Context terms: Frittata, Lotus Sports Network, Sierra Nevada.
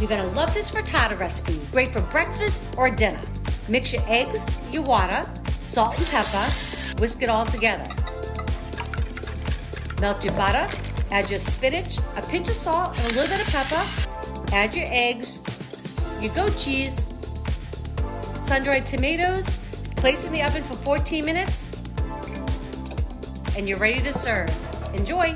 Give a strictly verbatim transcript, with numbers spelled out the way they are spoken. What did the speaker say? You're gonna love this frittata recipe, great for breakfast or dinner. Mix your eggs, your water, salt and pepper, whisk it all together. Melt your butter, add your spinach, a pinch of salt and a little bit of pepper, add your eggs, your goat cheese, sun-dried tomatoes, place in the oven for fourteen minutes, and you're ready to serve. Enjoy!